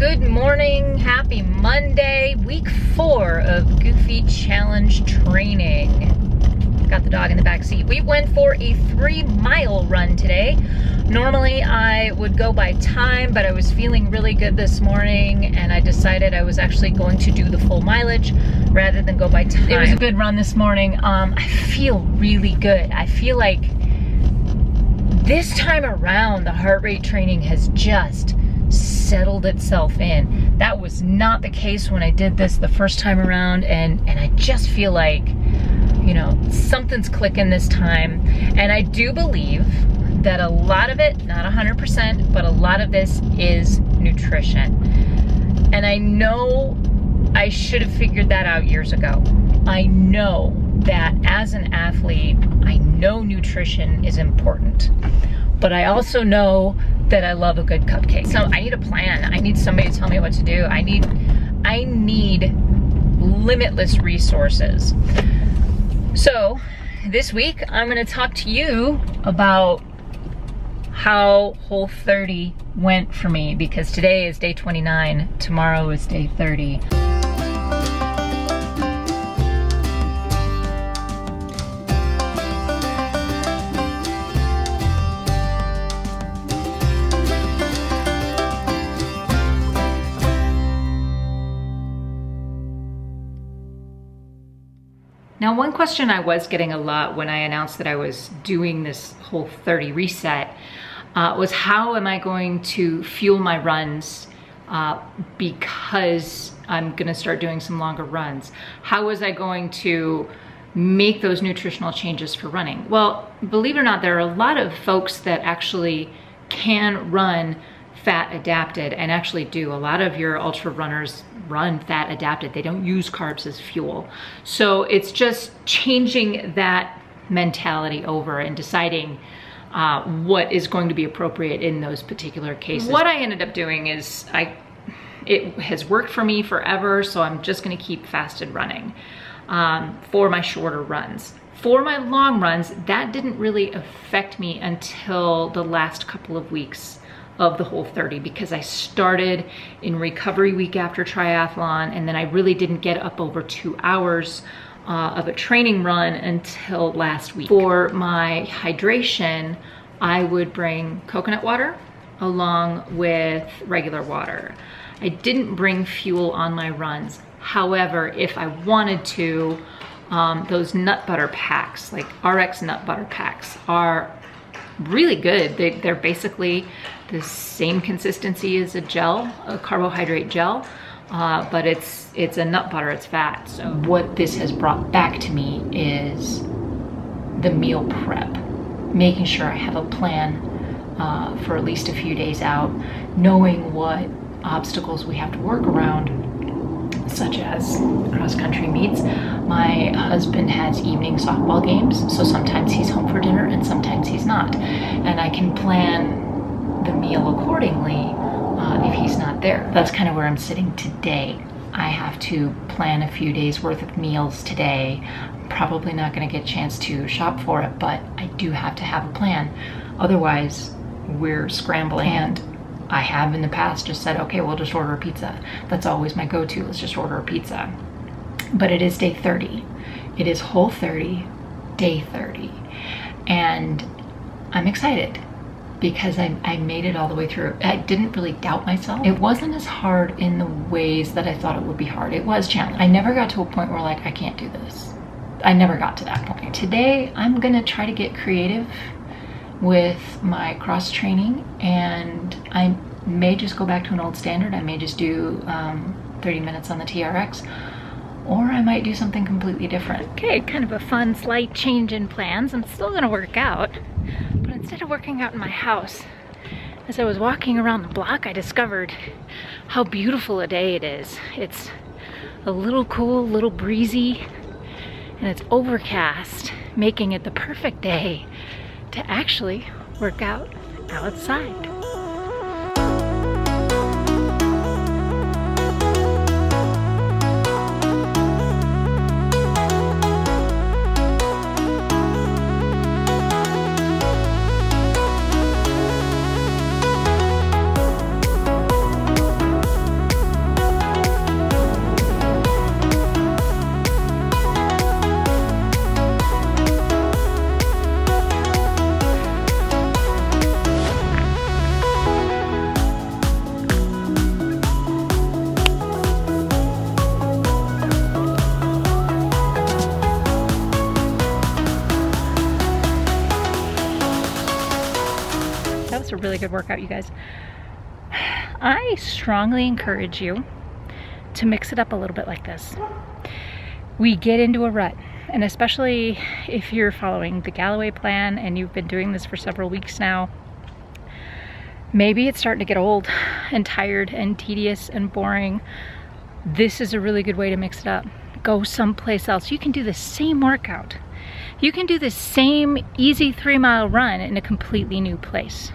Good morning, happy Monday, week 4 of Goofy Challenge training. Got the dog in the back seat. We went for a 3-mile run today. Normally I would go by time, but I was feeling really good this morning and I decided I was actually going to do the full mileage rather than go by time. It was a good run this morning. I feel really good. I feel like this time around the heart rate training has just settled itself in. That was not the case when I did this the first time around, and I just feel like, you know, something's clicking this time. And I do believe that a lot of it, not 100%, but a lot of this is nutrition. And I know I should have figured that out years ago. I know that as an athlete, I know nutrition is important, but I also know that I love a good cupcake. So I need a plan. I need somebody to tell me what to do. I need limitless resources. So this week I'm gonna talk to you about how Whole30 went for me, because today is day 29, tomorrow is day 30. Now, one question I was getting a lot when I announced that I was doing this Whole30 reset was, how am I going to fuel my runs because I'm gonna start doing some longer runs? How was I going to make those nutritional changes for running? Well, believe it or not, there are a lot of folks that actually can run fat adapted and actually do. A lot of your ultra runners run fat adapted. They don't use carbs as fuel. So it's just changing that mentality over and deciding what is going to be appropriate in those particular cases. What I ended up doing is, it has worked for me forever, so I'm just gonna keep fasted running for my shorter runs. For my long runs, that didn't really affect me until the last couple of weeks of the Whole30, because I started in recovery week after triathlon, and then I really didn't get up over 2 hours of a training run until last week. For my hydration, I would bring coconut water along with regular water. I didn't bring fuel on my runs. However, if I wanted to, those nut butter packs, like RX nut butter packs, are really good. They're basically the same consistency as a gel, a carbohydrate gel, but it's a nut butter, it's fat. So what this has brought back to me is the meal prep, making sure I have a plan for at least a few days out, knowing what obstacles we have to work around, such as cross-country meets. My husband has evening softball games, so sometimes he's home for dinner and sometimes he's not. And I can plan the meal accordingly if he's not there. That's kind of where I'm sitting today. I have to plan a few days worth of meals today. I'm probably not gonna get a chance to shop for it, but I do have to have a plan. Otherwise, we're scrambling. And I have in the past just said, okay, we'll just order a pizza. That's always my go-to, let's just order a pizza. But it is day 30. It is Whole30, day 30. And I'm excited because I made it all the way through. I didn't really doubt myself. It wasn't as hard in the ways that I thought it would be hard. It was challenging. I never got to a point where like, I can't do this. I never got to that point. Today, I'm gonna try to get creative with my cross training, and I may just go back to an old standard. I may just do 30 minutes on the TRX, or I might do something completely different. Okay, kind of a fun slight change in plans. I'm still gonna work out, but instead of working out in my house, as I was walking around the block, I discovered how beautiful a day it is. It's a little cool, a little breezy, and it's overcast, making it the perfect day to actually work out outside. good workout, you guys. I strongly encourage you to mix it up a little bit like this. We get into a rut, and especially if you're following the Galloway plan and you've been doing this for several weeks now, maybe it's starting to get old and tired and tedious and boring. This is a really good way to mix it up. Go someplace else. You can do the same workout. You can do the same easy 3-mile run in a completely new place.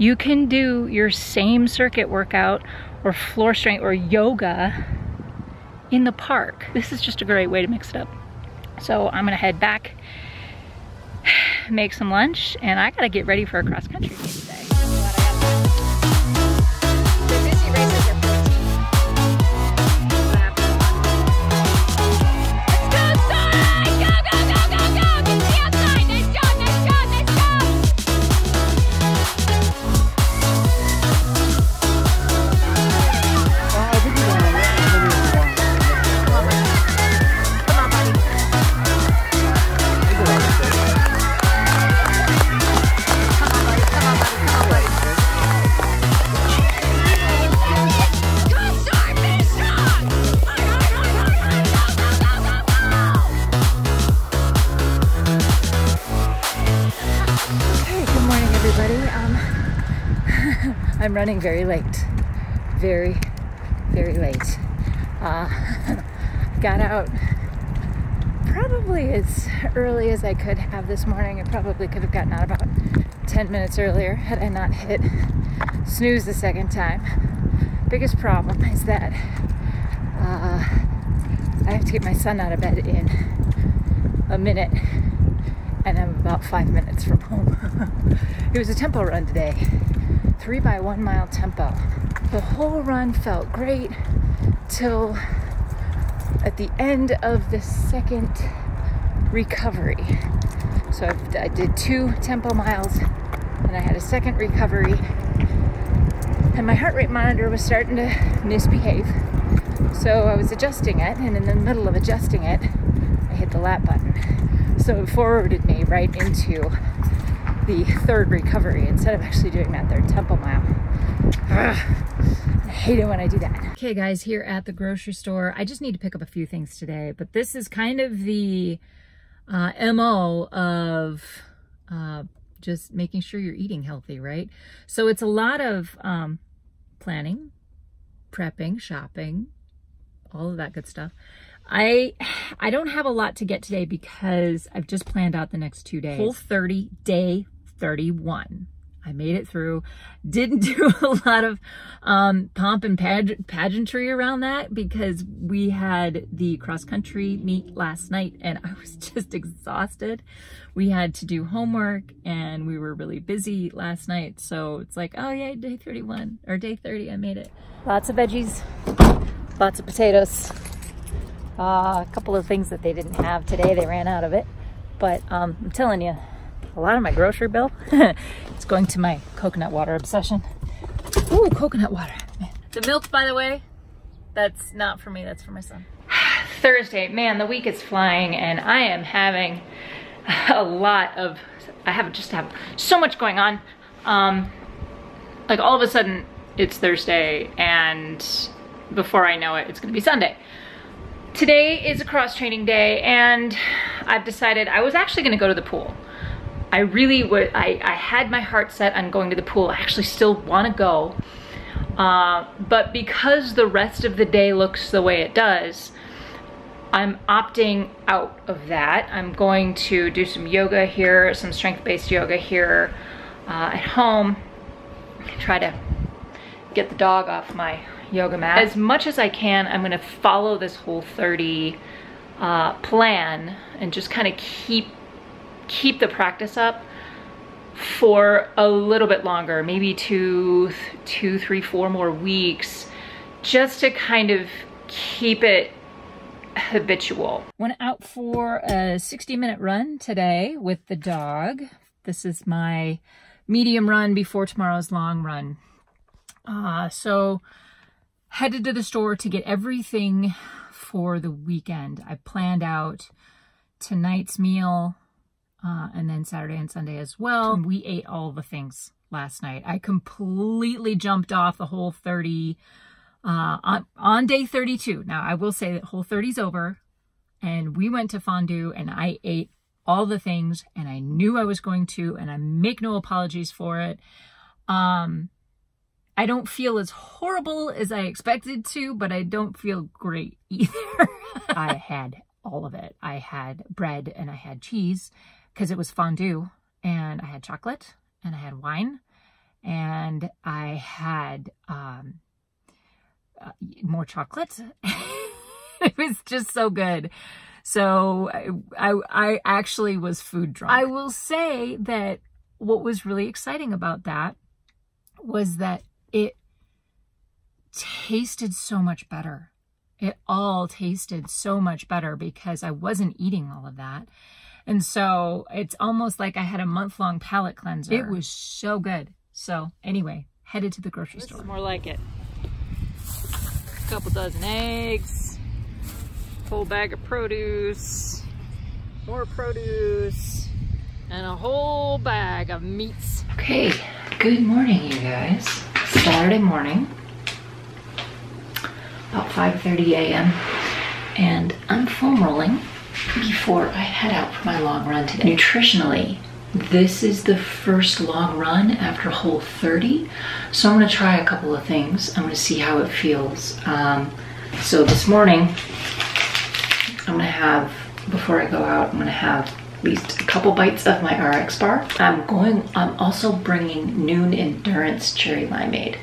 You can do your same circuit workout or floor strength or yoga in the park. This is just a great way to mix it up. So I'm gonna head back, make some lunch, and I gotta get ready for a cross-country game today. I'm running very late, very late. Got out probably as early as I could have this morning. I probably could have gotten out about 10 minutes earlier had I not hit snooze the second time. Biggest problem is that I have to get my son out of bed in a minute, and I'm about 5 minutes from home. It was a tempo run today. 3 by 1 mile tempo. The whole run felt great till at the end of the second recovery. So I did 2 tempo miles and I had a second recovery, and my heart rate monitor was starting to misbehave. So I was adjusting it, and in the middle of adjusting it, I hit the lap button. So it forwarded me right into the third recovery instead of actually doing that third tempo mile. Ugh, I hate it when I do that. Okay guys, here at the grocery store, I just need to pick up a few things today, but this is kind of the MO of just making sure you're eating healthy, right? So it's a lot of planning, prepping, shopping, all of that good stuff. I don't have a lot to get today because I've just planned out the next 2 days. Whole30 day 31. I made it through. Didn't do a lot of pomp and pageantry around that because we had the cross-country meet last night and I was just exhausted. We had to do homework and we were really busy last night. So it's like, oh yeah, day 31 or day 30, I made it. Lots of veggies, lots of potatoes. A couple of things that they didn't have today, they ran out of it. But I'm telling you, a lot of my grocery bill, it's going to my coconut water obsession. Ooh, coconut water. Man. The milk, by the way, that's not for me, that's for my son. Thursday, man, the week is flying and I am having a lot of, I just have so much going on. Like all of a sudden it's Thursday and before I know it, it's gonna be Sunday. Today is a cross-training day and I've decided I was actually gonna go to the pool. I really would, I had my heart set on going to the pool. I actually still wanna go. But because the rest of the day looks the way it does, I'm opting out of that. I'm going to do some yoga here, some strength-based yoga here at home. Try to get the dog off my yoga mat. As much as I can, I'm gonna follow this Whole30 plan and just kind of keep the practice up for a little bit longer, maybe two, three, four more weeks, just to kind of keep it habitual. Went out for a 60-minute run today with the dog. This is my medium run before tomorrow's long run. So headed to the store to get everything for the weekend. I planned out tonight's meal and then Saturday and Sunday as well. And we ate all the things last night. I completely jumped off the Whole30 on day 32. Now, I will say that Whole30's over, and we went to fondue, and I ate all the things, and I knew I was going to, and I make no apologies for it. I don't feel as horrible as I expected to, but I don't feel great either. I had all of it. I had bread and I had cheese because it was fondue, and I had chocolate and I had wine, and I had more chocolate. It was just so good. So I actually was food drunk. I will say that what was really exciting about that was that it tasted so much better. It all tasted so much better because I wasn't eating all of that. And so it's almost like I had a month-long palate cleanser. It was so good. So anyway, headed to the grocery store. This is more like it. A couple dozen eggs, whole bag of produce, more produce, and a whole bag of meats. Okay, good morning, you guys. Saturday morning, about 5:30 a.m. and I'm foam rolling before I head out for my long run today. Nutritionally, this is the first long run after Whole30, so I'm going to try a couple of things. I'm going to see how it feels. So this morning, I'm going to have, before I go out, I'm going to have at least a couple bites of my RX bar. I'm also bringing Nuun Endurance Cherry Limeade.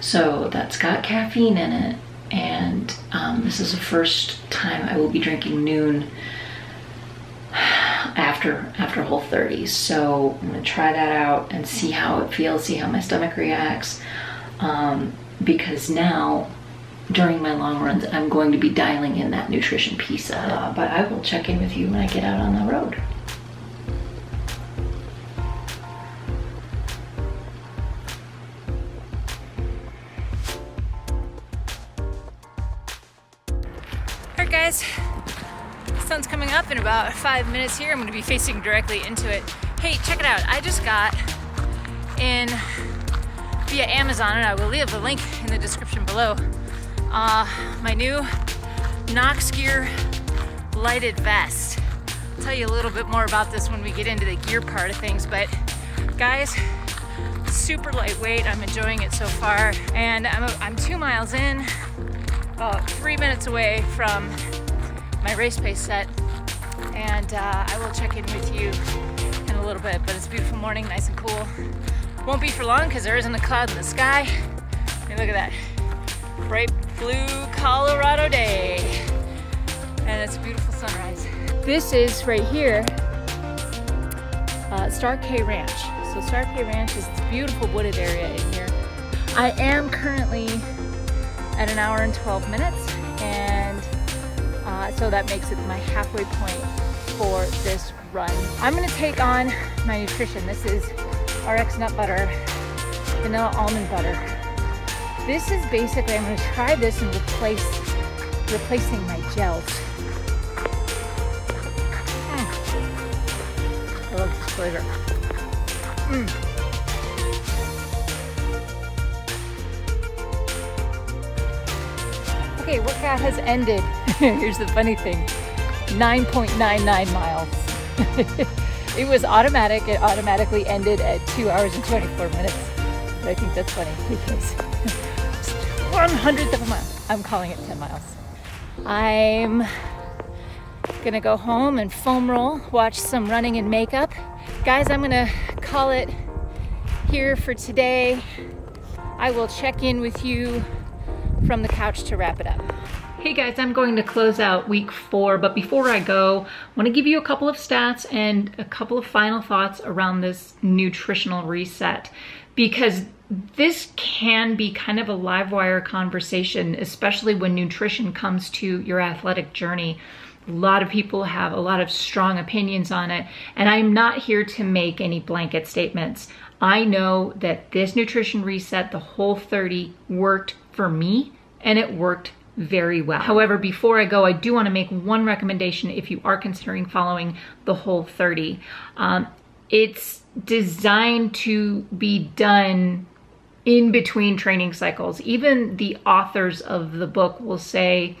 So that's got caffeine in it, and this is the first time I will be drinking Nuun after Whole30. So I'm gonna try that out and see how it feels, see how my stomach reacts, because now during my long runs, I'm going to be dialing in that nutrition piece of it. But I will check in with you when I get out on the road. All right, guys, the sun's coming up in about 5 minutes here. I'm gonna be facing directly into it. Hey, check it out. I just got in via Amazon, and I will leave the link in the description below. My new Nox Gear lighted vest. I'll tell you a little bit more about this when we get into the gear part of things, but guys, super lightweight. I'm enjoying it so far, and I'm 2 miles in, about 3 minutes away from my race pace set, and I will check in with you in a little bit. But it's a beautiful morning, nice and cool. Won't be for long because there isn't a cloud in the sky. I mean, look at that. Bright blue Colorado day, and it's a beautiful sunrise. This is right here, Starkey Ranch. So Starkey Ranch is this beautiful wooded area in here. I am currently at an hour and 12 minutes, and so that makes it my halfway point for this run. I'm gonna take on my nutrition. This is RX nut butter, vanilla almond butter. This is basically, I'm gonna try this and replacing my gels. I love this flavor. Okay, workout has ended. Here's the funny thing, 9.99 miles. It was automatic, it automatically ended at 2 hours and 24 minutes. But I think that's funny because 100th of a mile. I'm calling it 10 miles. I'm gonna go home and foam roll, watch some running and makeup. Guys, I'm gonna call it here for today. I will check in with you from the couch to wrap it up. Hey guys, I'm going to close out week 4, but before I go, I want to give you a couple of stats and a couple of final thoughts around this nutritional reset, because this can be kind of a live wire conversation, especially when nutrition comes to your athletic journey. A lot of people have a lot of strong opinions on it, and I'm not here to make any blanket statements. I know that this nutrition reset, the Whole30, worked for me, and it worked very well. However, before I go, I do want to make one recommendation if you are considering following the Whole30. It's designed to be done in between training cycles. Even the authors of the book will say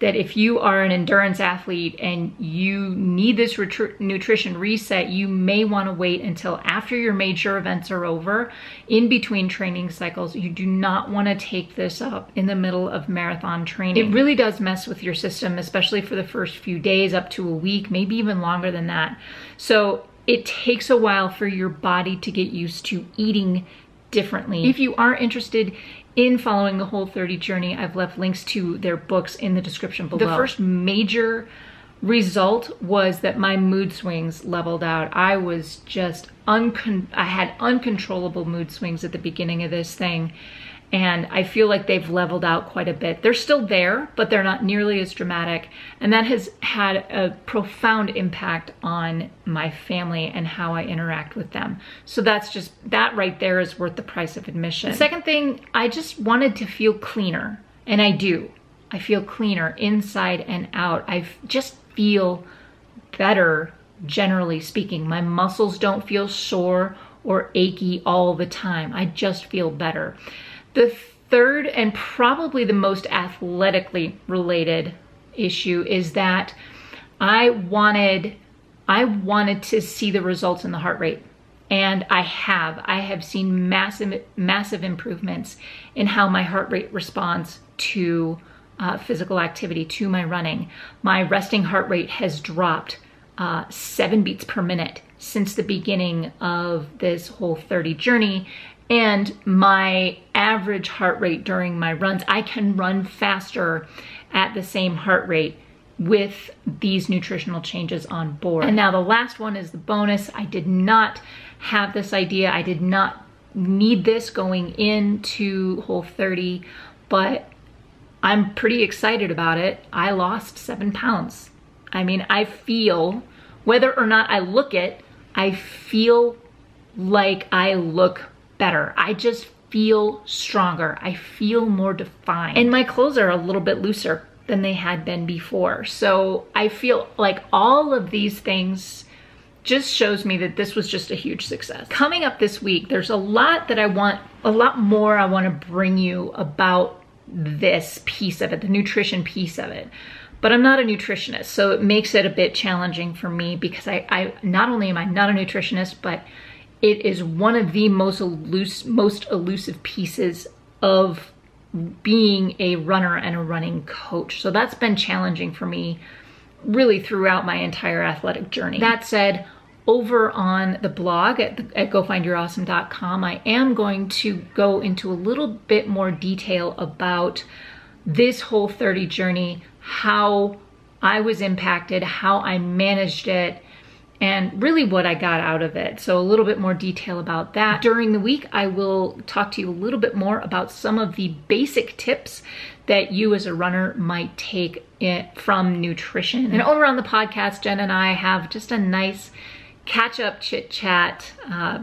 that if you are an endurance athlete and you need this nutrition reset, you may want to wait until after your major events are over, in between training cycles. You do not want to take this up in the middle of marathon training. It really does mess with your system, especially for the first few days, up to a week, maybe even longer than that. So it takes a while for your body to get used to eating differently. If you are interested in following the Whole30 journey, I've left links to their books in the description below. The first major result was that my mood swings leveled out. I was just, I had uncontrollable mood swings at the beginning of this thing, and I feel like they've leveled out quite a bit. They're still there, but they're not nearly as dramatic, and that has had a profound impact on my family and how I interact with them. So that's just, that right there is worth the price of admission. The second thing, I just wanted to feel cleaner, and I do. I feel cleaner inside and out. I just feel better, generally speaking. My muscles don't feel sore or achy all the time. I just feel better. The third and probably the most athletically related issue is that I wanted to see the results in the heart rate. And I have seen massive improvements in how my heart rate responds to physical activity, to my running. My resting heart rate has dropped 7 beats per minute since the beginning of this Whole30 journey. And my average heart rate during my runs, I can run faster at the same heart rate with these nutritional changes on board. And now the last one is the bonus. I did not have this idea. I did not need this going into Whole30, but I'm pretty excited about it. I lost 7 pounds. I mean, I feel, whether or not I look it, I feel like I look better. I just feel stronger. I feel more defined. And my clothes are a little bit looser than they had been before. So I feel like all of these things just shows me that this was just a huge success. Coming up this week, there's a lot that I want to bring you about this piece of it, the nutrition piece of it. But I'm not a nutritionist, so it makes it a bit challenging for me because I not only am I not a nutritionist, but it is one of the most elusive pieces of being a runner and a running coach. So that's been challenging for me really throughout my entire athletic journey. That said, over on the blog at GoFindYourAwesome.com, I am going to go into a little bit more detail about this Whole30 journey, how I was impacted, how I managed it, and really what I got out of it. So a little bit more detail about that. During the week, I will talk to you a little bit more about some of the basic tips that you as a runner might take from nutrition. And over on the podcast, Jen and I have just a nice catch-up chit-chat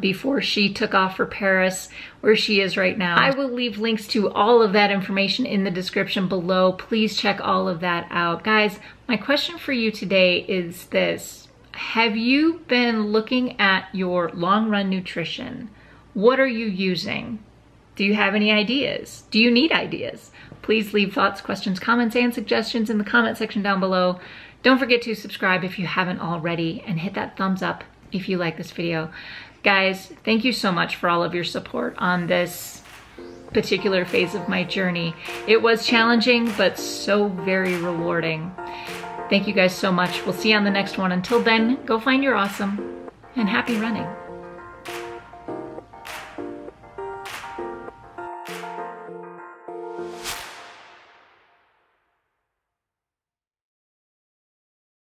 before she took off for Paris, where she is right now. I will leave links to all of that information in the description below. Please check all of that out. Guys, my question for you today is this. Have you been looking at your long run nutrition? What are you using? Do you have any ideas? Do you need ideas? Please leave thoughts, questions, comments, and suggestions in the comment section down below. Don't forget to subscribe if you haven't already, and hit that thumbs up if you like this video. Guys, thank you so much for all of your support on this particular phase of my journey. It was challenging, but so very rewarding. Thank you guys so much. We'll see you on the next one. Until then, go find your awesome, and happy running.